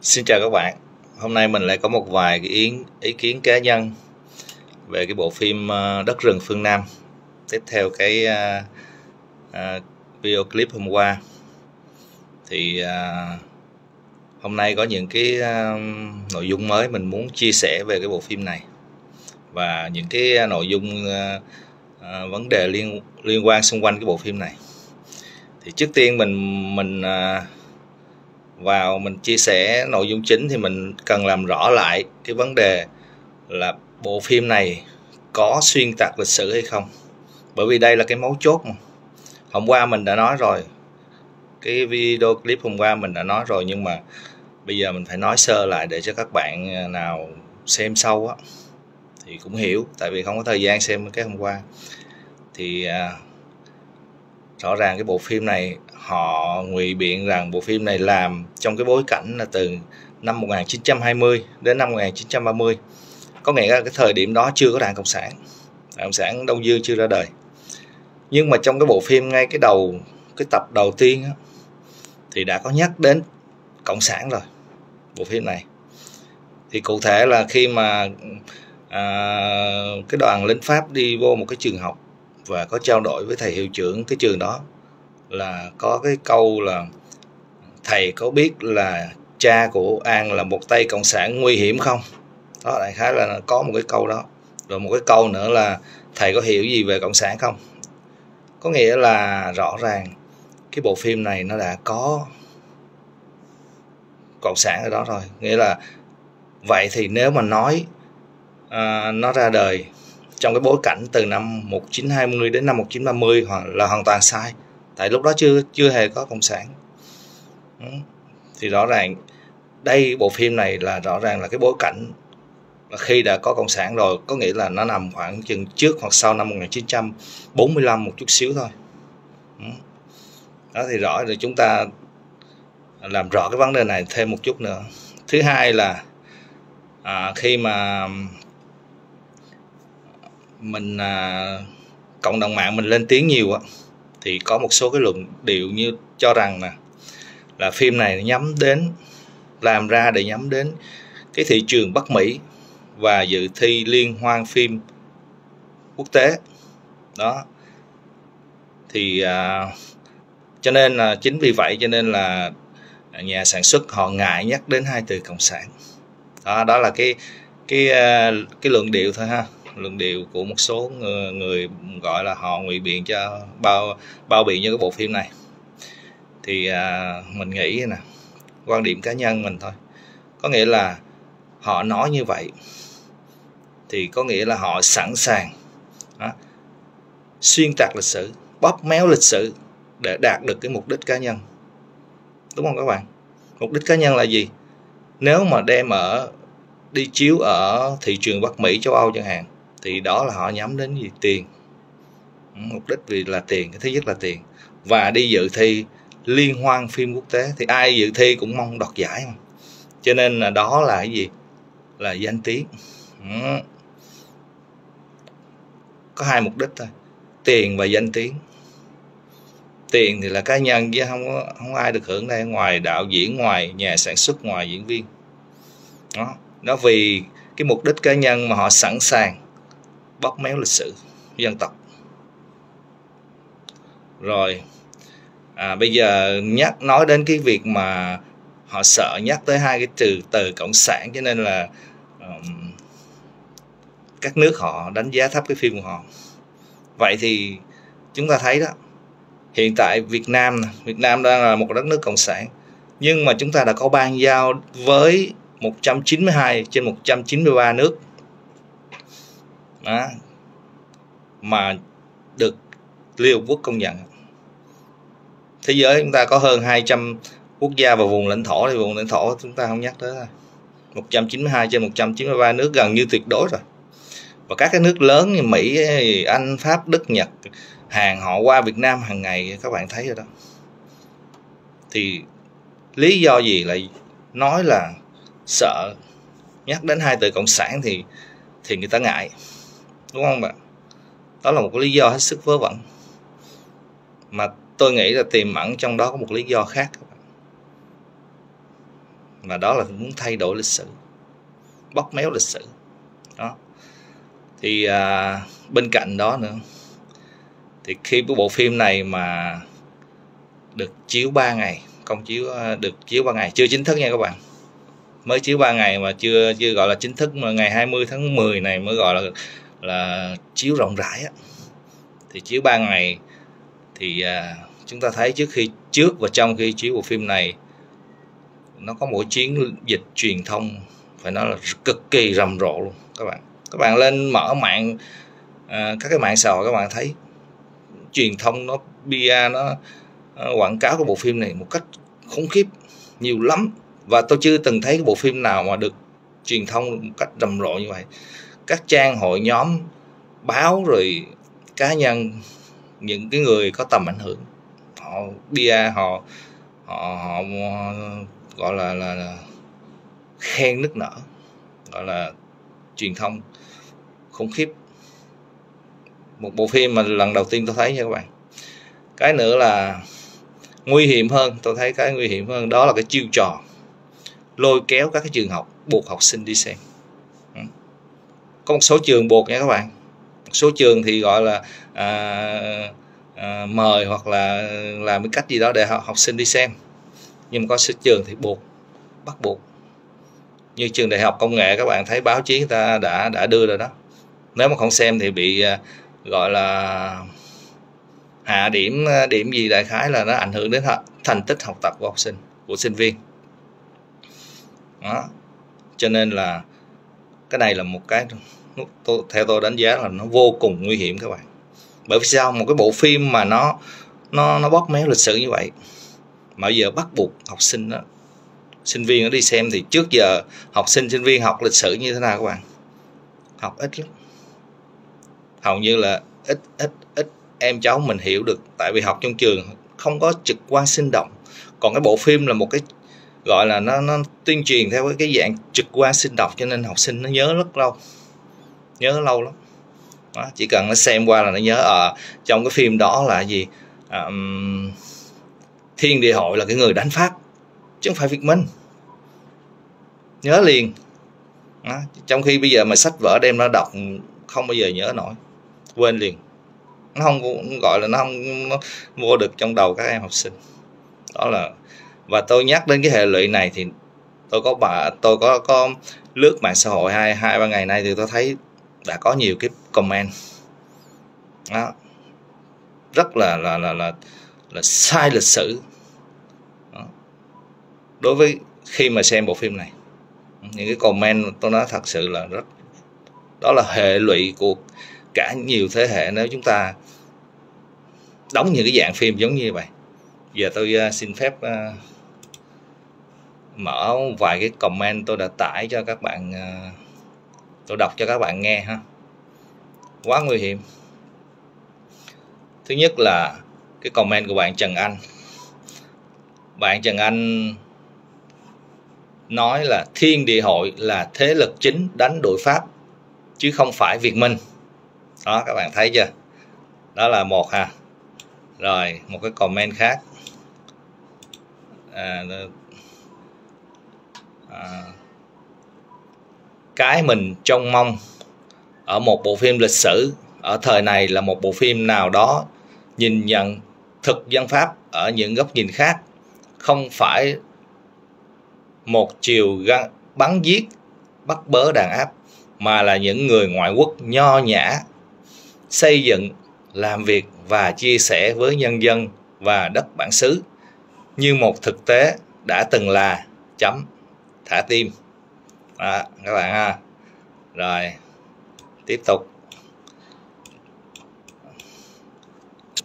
Xin chào các bạn. Hôm nay mình lại có một vài cái ý kiến cá nhân về cái bộ phim Đất Rừng Phương Nam tiếp theo cái video clip hôm qua. Thì hôm nay có những cái nội dung mới mình muốn chia sẻ về cái bộ phim này, và những cái nội dung vấn đề liên quan xung quanh cái bộ phim này. Thì trước tiên mình chia sẻ nội dung chính thì mình cần làm rõ lại cái vấn đề là bộ phim này có xuyên tạc lịch sử hay không, bởi vì đây là cái mấu chốt mà. Hôm qua mình đã nói rồi, cái video clip hôm qua mình đã nói rồi, nhưng mà bây giờ mình phải nói sơ lại để cho các bạn nào xem sâu á thì cũng hiểu, tại vì không có thời gian xem cái hôm qua. Thì rõ ràng cái bộ phim này họ ngụy biện rằng bộ phim này làm trong cái bối cảnh là từ năm 1920 đến năm 1930, có nghĩa là cái thời điểm đó chưa có Đảng Cộng sản Đông Dương chưa ra đời. Nhưng mà trong cái bộ phim ngay cái tập đầu tiên đó, thì đã có nhắc đến Cộng sản rồi. Bộ phim này thì cụ thể là khi mà cái đoàn lính Pháp đi vô một cái trường học và có trao đổi với thầy hiệu trưởng cái trường đó, là có cái câu là thầy có biết là cha của An là một tay cộng sản nguy hiểm không? Đó, đại khái là có một cái câu đó. Rồi một cái câu nữa là thầy có hiểu gì về cộng sản không? Có nghĩa là rõ ràng cái bộ phim này nó đã có cộng sản ở đó rồi. Nghĩa là vậy thì nếu mà nói nó ra đời trong cái bối cảnh từ năm 1920 đến năm 1930 là hoàn toàn sai, tại lúc đó chưa hề có cộng sản. Thì rõ ràng đây bộ phim này là rõ ràng là cái bối cảnh là khi đã có cộng sản rồi, có nghĩa là nó nằm khoảng chừng trước hoặc sau năm 1945 một chút xíu thôi. Đó, thì rõ rồi, chúng ta làm rõ cái vấn đề này thêm một chút nữa. Thứ hai là khi mà mình cộng đồng mạng mình lên tiếng nhiều á, thì có một số cái luận điệu như cho rằng là phim này nhắm đến, làm ra để nhắm đến cái thị trường Bắc Mỹ và dự thi liên hoan phim quốc tế đó. Thì cho nên là chính vì vậy cho nên là nhà sản xuất họ ngại nhắc đến hai từ cộng sản đó. Đó là cái luận điệu thôi ha, luận điệu của một số người gọi là họ ngụy biện cho bao biện cho cái bộ phim này. Thì mình nghĩ nè, quan điểm cá nhân mình thôi, có nghĩa là họ nói như vậy thì có nghĩa là họ sẵn sàng xuyên tạc lịch sử, bóp méo lịch sử để đạt được cái mục đích cá nhân, đúng không các bạn? Mục đích cá nhân là gì? Nếu mà đem đi chiếu ở thị trường Bắc Mỹ, châu Âu chẳng hạn, thì đó là họ nhắm đến gì? Tiền. Mục đích vì là tiền, cái thứ nhất là tiền. Và đi dự thi liên hoan phim quốc tế thì ai dự thi cũng mong đoạt giải mà. Cho nên là đó là cái gì? Là danh tiếng. Có hai mục đích thôi, tiền và danh tiếng. Tiền thì là cá nhân, chứ không ai được hưởng đây, ngoài đạo diễn, ngoài nhà sản xuất, ngoài diễn viên. Đó vì cái mục đích cá nhân mà họ sẵn sàng bóp méo lịch sử dân tộc. Rồi bây giờ nói đến cái việc mà họ sợ nhắc tới hai cái từ cộng sản, cho nên là các nước họ đánh giá thấp cái phim của họ. Vậy thì chúng ta thấy đó, hiện tại Việt Nam đang là một đất nước cộng sản, nhưng mà chúng ta đã có ban giao với 192 trên 193 nước đó, mà được Liên Hợp Quốc công nhận. Thế giới chúng ta có hơn 200 quốc gia và vùng lãnh thổ, thì vùng lãnh thổ chúng ta không nhắc tới. 192 trên 193 nước gần như tuyệt đối rồi. Và các cái nước lớn như Mỹ, Anh, Pháp, Đức, Nhật, Hàn họ qua Việt Nam hàng ngày, các bạn thấy rồi đó. Thì lý do gì lại nói là sợ nhắc đến hai từ cộng sản thì người ta ngại, đúng không bạn? Đó là một cái lý do hết sức vớ vẩn, mà tôi nghĩ là tiềm ẩn trong đó có một lý do khác. là đó là muốn thay đổi lịch sử, bóp méo lịch sử đó. Thì bên cạnh đó nữa thì khi cái bộ phim này mà được chiếu 3 ngày, công chiếu được chiếu 3 ngày chưa chính thức nha các bạn, mới chiếu 3 ngày mà chưa gọi là chính thức, mà ngày 20 tháng 10 này mới gọi là chiếu rộng rãi á. Thì chiếu 3 ngày thì chúng ta thấy trước và trong khi chiếu bộ phim này nó có một chiến dịch truyền thông phải nói là cực kỳ rầm rộ luôn các bạn. Các bạn lên mở mạng các cái mạng xã hội, các bạn thấy truyền thông nó PR, nó quảng cáo của bộ phim này một cách khủng khiếp, nhiều lắm. Và tôi chưa từng thấy cái bộ phim nào mà được truyền thông một cách rầm rộ như vậy. Các trang hội nhóm báo rồi cá nhân, những cái người có tầm ảnh hưởng, họ PR, họ gọi là khen nức nở, gọi là truyền thông khủng khiếp. Một bộ phim mà lần đầu tiên tôi thấy nha các bạn. Cái nữa là nguy hiểm hơn, tôi thấy cái nguy hiểm hơn đó là cái chiêu trò lôi kéo các cái trường học, buộc học sinh đi xem. Có một số trường buộc nha các bạn, một số trường thì gọi là mời hoặc là làm cái cách gì đó để học sinh đi xem, nhưng có số trường thì bắt buộc. Như trường đại học công nghệ, các bạn thấy báo chí người ta đã đưa rồi đó, nếu mà không xem thì bị gọi là hạ điểm gì, đại khái là nó ảnh hưởng đến thành tích học tập của học sinh, của sinh viên đó. Cho nên là cái này là một cái theo tôi đánh giá là nó vô cùng nguy hiểm các bạn. Bởi vì sao một cái bộ phim mà nó bóp méo lịch sử như vậy mà giờ bắt buộc học sinh đó, sinh viên nó đi xem, thì trước giờ học sinh sinh viên học lịch sử như thế nào các bạn? Học ít lắm, hầu như là ít em cháu mình hiểu được, tại vì học trong trường không có trực quan sinh động. Còn cái bộ phim là một cái gọi là nó tuyên truyền theo cái dạng trực quan sinh động, cho nên học sinh nó nhớ rất lâu, nhớ lâu lắm đó. Chỉ cần nó xem qua là nó nhớ trong cái phim đó là gì, Thiên Địa Hội là cái người đánh Pháp chứ không phải Việt Minh, nhớ liền đó. Trong khi bây giờ mà sách vở đem ra đọc không bao giờ nhớ nổi, quên liền, nó không gọi là nó vô được trong đầu các em học sinh đó. Là và tôi nhắc đến cái hệ lụy này thì tôi có lướt mạng xã hội hai ba ngày nay thì tôi thấy đã có nhiều cái comment đó, rất là sai lịch sử đó. Đối với khi mà xem bộ phim này, những cái comment tôi nói thật sự là đó là hệ lụy của cả nhiều thế hệ nếu chúng ta đóng những cái dạng phim giống như vậy. Giờ tôi xin phép mở vài cái comment tôi đã tải cho các bạn, tôi đọc cho các bạn nghe ha. Quá nguy hiểm. Thứ nhất là cái comment của bạn Trần Anh. Bạn Trần Anh nói là Thiên Địa Hội là thế lực chính đánh đuổi Pháp chứ không phải Việt Minh. Đó, các bạn thấy chưa? Đó là một ha. Rồi, một cái comment khác. Cái mình trông mong ở một bộ phim lịch sử ở thời này là một bộ phim nào đó nhìn nhận thực dân Pháp ở những góc nhìn khác, không phải một chiều bắn giết bắt bớ đàn áp, mà là những người ngoại quốc nho nhã xây dựng, làm việc và chia sẻ với nhân dân và đất bản xứ như một thực tế đã từng là chấm thả tim. Đó, các bạn ha. Rồi tiếp tục,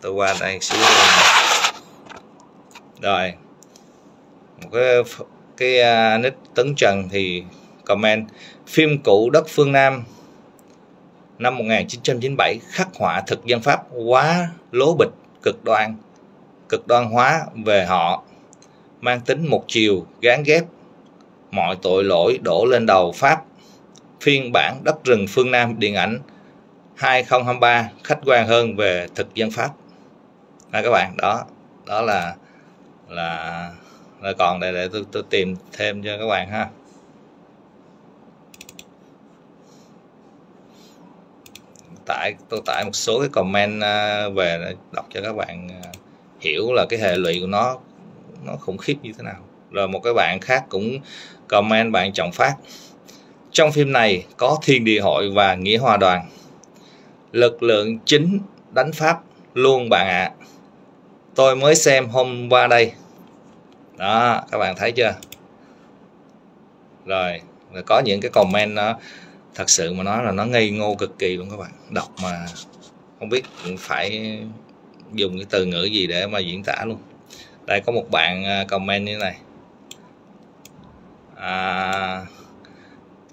tôi qua đây xíu. Rồi một cái nick Tấn Trần thì comment phim cũ Đất Phương Nam năm 1997 khắc họa thực dân Pháp quá lố bịch, cực đoan hóa về họ, mang tính một chiều, gán ghép, mọi tội lỗi đổ lên đầu Pháp. Phiên bản Đất Rừng Phương Nam điện ảnh 2023 khách quan hơn về thực dân Pháp. Các bạn, đó là Rồi còn để tôi tìm thêm cho các bạn ha. Tôi tải một số cái comment về để đọc cho các bạn hiểu là cái hệ lụy của nó khủng khiếp như thế nào. Rồi một cái bạn khác cũng comment, bạn Trọng Phát: trong phim này có Thiên Địa Hội và Nghĩa Hòa Đoàn, lực lượng chính đánh Pháp luôn bạn ạ. Tôi mới xem hôm qua đây. Đó, các bạn thấy chưa? Rồi có những cái comment nó thật sự mà nói là nó ngây ngô cực kỳ luôn các bạn. Đọc mà không biết phải dùng cái từ ngữ gì để mà diễn tả luôn. Đây có một bạn comment như thế này: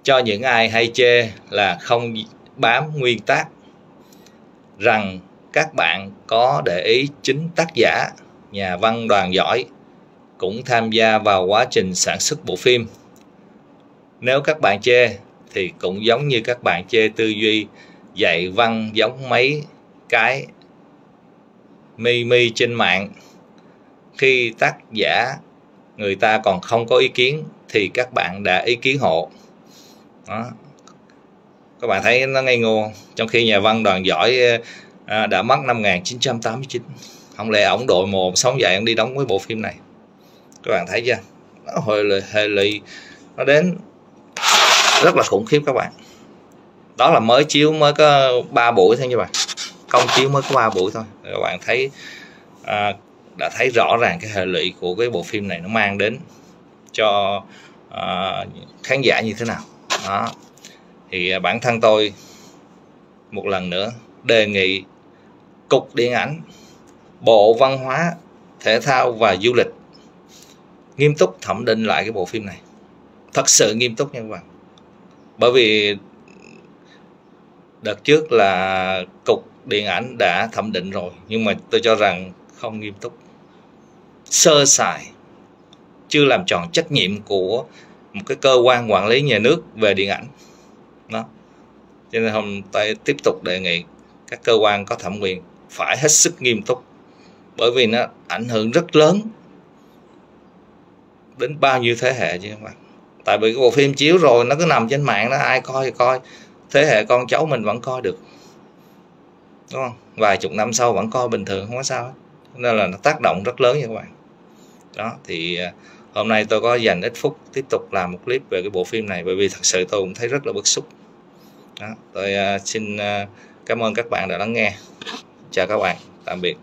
cho những ai hay chê là không bám nguyên tác, rằng các bạn có để ý chính tác giả, nhà văn Đoàn Giỏi cũng tham gia vào quá trình sản xuất bộ phim. Nếu các bạn chê thì cũng giống như các bạn chê tư duy dạy văn giống mấy cái mi trên mạng. Khi tác giả người ta còn không có ý kiến thì các bạn đã ý kiến hộ. Đó. Các bạn thấy nó ngây ngô. Trong khi nhà văn Đoàn Giỏi đã mất năm 1989, không lẽ ổng đội mồm sống dậy ổng đi đóng với bộ phim này. Các bạn thấy chưa? Nó hệ lụy nó đến rất là khủng khiếp các bạn. Đó là mới chiếu mới có 3 buổi thôi các bạn. Công chiếu mới có 3 buổi thôi. Các bạn thấy đã thấy rõ ràng cái hệ lụy của cái bộ phim này nó mang đến cho khán giả như thế nào. Đó. Thì bản thân tôi một lần nữa đề nghị Cục Điện ảnh, Bộ Văn hóa, Thể thao và Du lịch nghiêm túc thẩm định lại cái bộ phim này. Thật sự nghiêm túc nha các bạn. Bởi vì đợt trước là Cục Điện ảnh đã thẩm định rồi, nhưng mà tôi cho rằng không nghiêm túc, sơ sài, chưa làm tròn trách nhiệm của một cái cơ quan quản lý nhà nước về điện ảnh. Đó. Cho nên hôm nay tiếp tục đề nghị các cơ quan có thẩm quyền phải hết sức nghiêm túc, bởi vì nó ảnh hưởng rất lớn đến bao nhiêu thế hệ chứ các bạn. Tại vì cái bộ phim chiếu rồi nó cứ nằm trên mạng, nó ai coi thì coi, thế hệ con cháu mình vẫn coi được, đúng không? Vài chục năm sau vẫn coi bình thường, không có sao hết. Nên là nó tác động rất lớn nha các bạn. Đó, thì hôm nay tôi có dành ít phút tiếp tục làm một clip về cái bộ phim này, bởi vì thật sự tôi cũng thấy rất là bức xúc. Đó, tôi xin cảm ơn các bạn đã lắng nghe. Chào các bạn, tạm biệt.